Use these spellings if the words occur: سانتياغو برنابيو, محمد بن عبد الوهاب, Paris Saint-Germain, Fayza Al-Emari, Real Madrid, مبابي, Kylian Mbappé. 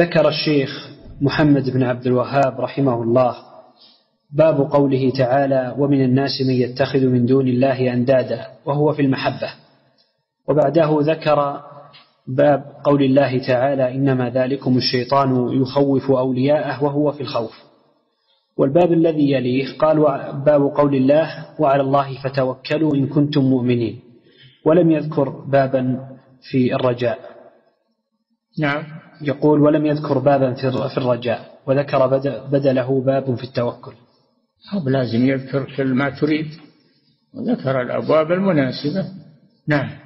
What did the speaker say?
ذكر الشيخ محمد بن عبد الوهاب رحمه الله باب قوله تعالى: ومن الناس من يتخذ من دون الله أندادا، وهو في المحبة. وبعده ذكر باب قول الله تعالى: إنما ذلكم الشيطان يخوف أولياءه، وهو في الخوف. والباب الذي يليه قال: باب قول الله: وعلى الله فتوكلوا إن كنتم مؤمنين. ولم يذكر بابا في الرجاء. نعم، يقول: ولم يذكر بابا في الرجاء، وذكر بدله باب في التوكل. لازم يذكر كل ما تريد، وذكر الأبواب المناسبة. نعم.